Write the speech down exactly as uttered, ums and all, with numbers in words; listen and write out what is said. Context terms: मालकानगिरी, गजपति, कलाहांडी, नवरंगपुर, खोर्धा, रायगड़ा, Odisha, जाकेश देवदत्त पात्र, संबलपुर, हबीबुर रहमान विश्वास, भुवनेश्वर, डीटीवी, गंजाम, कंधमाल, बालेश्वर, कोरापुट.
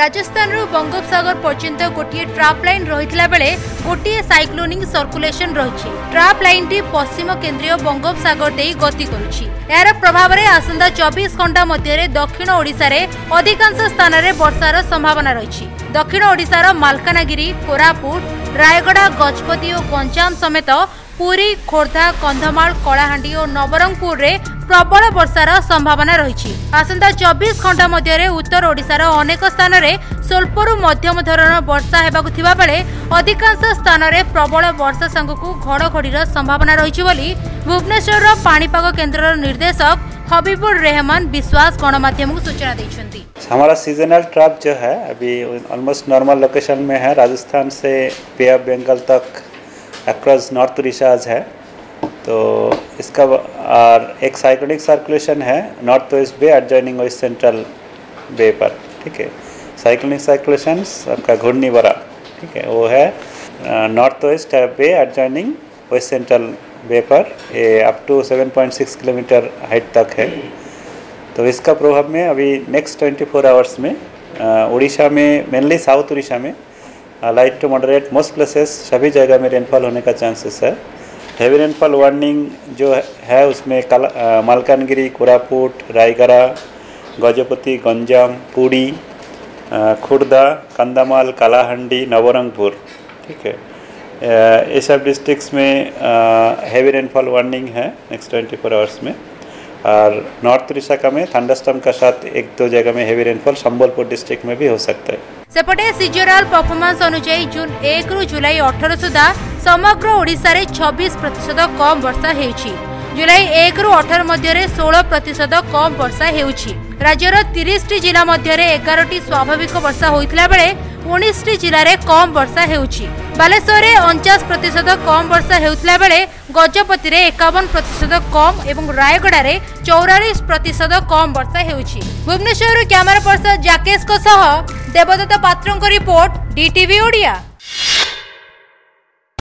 राजस्थान बंगोपसगर पर्यंत गोटे trap line रही बेले गोटे साइक्लोनिक सर्कुलेशन रही। ट्राप लाइन टी पश्चिम केन्द्रीय बंगोपसगर दे गति कर प्रभाव में आसंदा चौबीस घंटा मध्य दक्षिण ओडिशारे अधिकांश स्थान में वर्षार संभावना रही। दक्षिण ओडिशार मालकानगिरी, कोरापुट, रायगड़ा, गजपति और गंजाम समेत पुरी, खोर्धा, कंधमाल, कलाहांडी और नवरंगपुर में प्रबल वर्षार संभावना रही। आसंता चौबीस घंटा मध्य उत्तर ओडिशार अनेक स्थान में स्वल्परू मध्यम धरण वर्षा होबाकु थिबा बेले अधिकांश स्थान में प्रबल वर्षा संगकु घड़घड़ीर संभावना रही बोली भुवनेश्वर पाणीपाग केन्द्रर निर्देशक हबीबुर रहमान विश्वास गणमाध्यम को सूचना दी। हमारा सीजनल ट्रैप जो है अभी ऑलमोस्ट नॉर्मल लोकेशन में है। राजस्थान से पे ऑफ बंगाल तक अक्रॉस नॉर्थ ओडिशाज है, तो इसका एक साइक्लोनिक सर्कुलेशन है north west bay adjoining west central bay पर। ठीक है, साइक्लोनिक सर्कुलेशन आपका घूर्णी बरा, ठीक है, वो है north west bay adjoining west central bay पर। ये up to seven point six kilometre height तक है, तो इसका प्रभाव में अभी नेक्स्ट ट्वेंटी फोर आवर्स में उड़ीसा में, मेनली साउथ उड़ीसा में light to moderate most places सभी जगह में रेनफॉल होने का चांसेस है। हैवी रेनफॉल वार्निंग जो है उसमें मालकानगिरी, कोरापुट, रायगढ़ा, गजपति, गंजाम, पुरी, खुर्दा, कंधमाल, कालाहांडी, नवरंगपुर, ठीक है, ये सब डिस्ट्रिक्ट्स में हैवी रेनफॉल वार्निंग है नेक्स्ट ट्वेंटी फोर आवर्स में। और नॉर्थ उड़ीसा का में थंडरस्टॉर्म का साथ एक दो जगह में हैवी रेनफॉल संबलपुर डिस्ट्रिक्ट में भी हो सकता है। सेपटे सीजनल परफॉर्मेंस अनुसार जून एक रु जुलाई अठारह सुधा समग्र ओडिशा रे छब्बीस प्रतिशत कम वर्षा हेउछि। जुलाई एक रु अठारह मध्य रे सोलह प्रतिशत कम वर्षा हेउछि। राज्यर तीस टी जिला मध्य रे एगार टी स्वाभाविक वर्षा होइतला बेले उन्नीस टी जिले में कम वर्षा हेउछि। बालेश्वर में उनचास प्रतिशत कम वर्षा होता बेले गजपति में इक्यावन प्रतिशत कम और रायगड़ा में चौरालीस प्रतिशत कम वर्षा होगी। भुवनेश्वर camera person जाकेश देवदत्त पात्र report डीटीवी Odia.